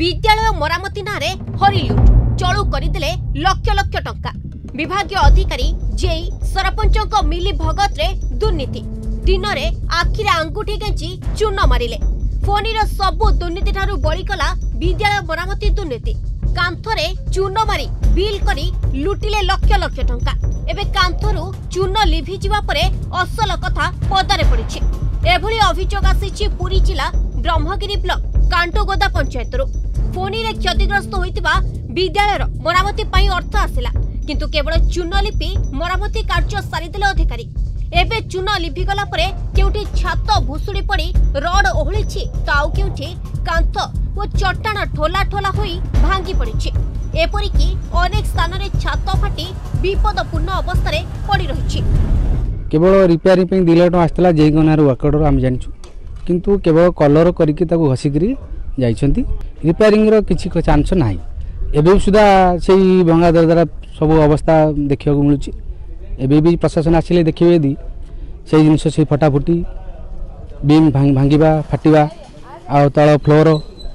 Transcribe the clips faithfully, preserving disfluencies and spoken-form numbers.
विद्यालय मरामती ना हरिलुट चलू करदे लक्ष लक्ष टंका विभाग अधिकारी जेई सरपंच मिली भगत रे दुर्नीति दिन में आखिरे आंगुठी गेंची चूर्ण मारे फोनीर सबु दुर्नीति ठारू बड़ी कला विद्यालय मरामती दुर्नीति कांथरे चूर्ण मारी बिल करी लुटिले लक्ष लक्ष टंका एबे कांथरू चूर्ण लिभि जिवा परे असल कथा पदारे पड़िछि। एभली अभियोग आसीछि पुरी जिला ब्रह्मगिरी ब्लॉक कांटोगोदा पंचायतरू। फोनीरे क्षतिग्रस्त होइतिबा विद्यालयर मरामती पई अर्थ आसिला किंतु केवल चूर्ण लिपि मरामती कार्य सारिदेले अधिकारी। एबे चूर्ण लिभि गला परे केउटी छात भुसुड़ी पड़ी रोड ओहलिछि ताउ केउटी कांथ वो चट्टान ठोला ठोला होई भांगी पड़ी एपरिकी अनेक स्थान रे छात फाटी विपदपूर्ण अवस्था रे पड़ी रही। केवल रिपेयरिंग दिले तो आस्तला जे गनार वाकडर हम जानिछु किंतु केवल कलर करके ताको घसीकरी जाइछंती रिपेयरिंग रो किछि को चांस नाही। एबे सुदा सेई भंगा दरदरा सब अवस्था देखियो को मिलुछि। एबे भी प्रशासन आछिले देखिबे दी सेई जिंस सेई फटाफुटी बीम भांगीबा फाटीबा आ तळ फ्लोर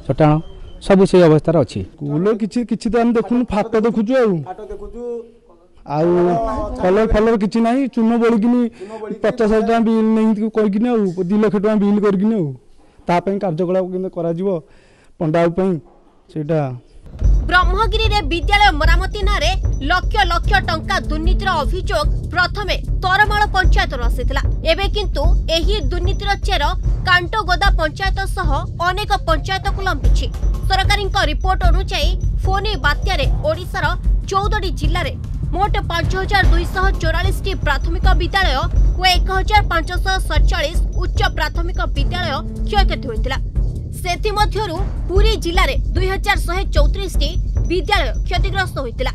चटाण सब से अवस्था अच्छी स्कूल किसी किसी तो आम देखु फाट देखुचु आलर फलर कि चून बड़ी पचास हजार टाइम बिल नहीं कहीकि दि लक्ष टाइम बिल करपी कार्यकलाप कर पंडाई से ब्रह्मगिरी विद्यालय मरामती ना लक्ष लक्ष टंका दुर्नीतिर अभियोग प्रथमे तरमाल पंचायत आसीथिला। एबे किंतु एही दुर्नीतिर चेर कांटोगोदा पंचायत सह अनेक पंचायत को लंबिछि। सरकारी रिपोर्ट अनुसार फोनी बात्या रे ओडिसा रो चौदह जिल्ला रे मोट पांच हजार दुई सौ चौरालीस टी प्राथमिक विद्यालय और एक हजार पांच सौ सैंतालीस उच्च प्राथमिक विद्यालय क्षयक्षति होइथिला। सेथि मध्यरु पुरी जिल्ला रे दो हज़ार एक सौ चौंतीस टी विद्यालय क्षतिग्रस्त होइतिला।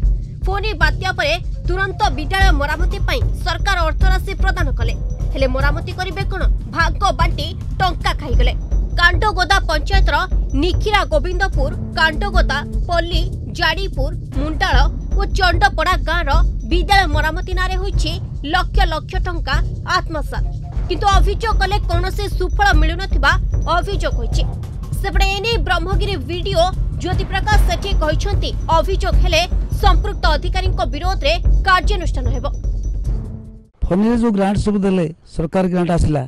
फोनी बात्या परे तुरंत विद्यालय मरामती पई सरकार अर्थराशि प्रदान कले हेले मरामती करिवे कोन भाग बांटी टंका खाइ गले। कांटोगोदा पंचायत रो निखिरा गोविंदपुर कांटोगोदा पल्ली जाडीपुर मुंडाळ ओ चंडपड़ा गां रो विद्यालय मरामती नारे होइछि लक्ष लक्ष टंका आत्मसात किंतु अभियोग कले कोनोसी सुफल मिलुनथिबा अभियोग होइछि। सेपटे एने ब्रह्मगिरी वीडियो ज्योति प्रकाश सेठी कहते अभियोग हेले संपुक्त अधिकारी विरोध में कार्यानुष्ठान हेबो। फनी जो ग्रांट सब देले सरकार ग्रांट आसला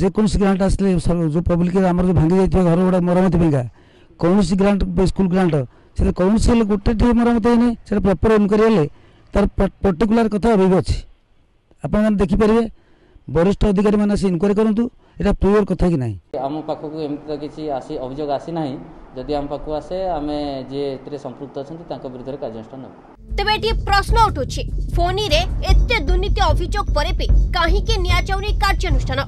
जेको ग्रांट आसले जो पब्लिक आमर जो भांगी जाइथिबा घर बडा मरम्मत पेंगा कौन सी ग्रांट स्कूल ग्रांट से कौन सी गोटे मरम्मत होने से प्रपर इनक्वारी हेले तार पर्टिकुलर कथा अभियोग अच्छी आपन देखिपारे वरिष्ठ अधिकारी माने से इनक्वारी करंतु एटा प्योर कथा कि नाही। आम पाखक को एमता किसी आसी अभियोग आसी नाही जदि आम पाखक आसे आमे जे एतरे संपुक्त अछंती तांको विरुद्ध कार्यानुष्ठान न तबे एटी प्रश्न उठुछि फोनी रे एते दुर्नीति अभियोग परे पे काहि के न्याय चौनी कार्यानुष्ठान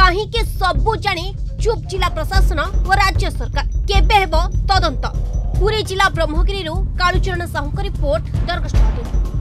काहि के सबु जानी चुप जिला प्रशासन व राज्य सरकार केबे हेबो तदंत। पुरी जिला ब्रह्मगिरी रु कालुचरण साहू का रिपोर्ट दरगस्ट।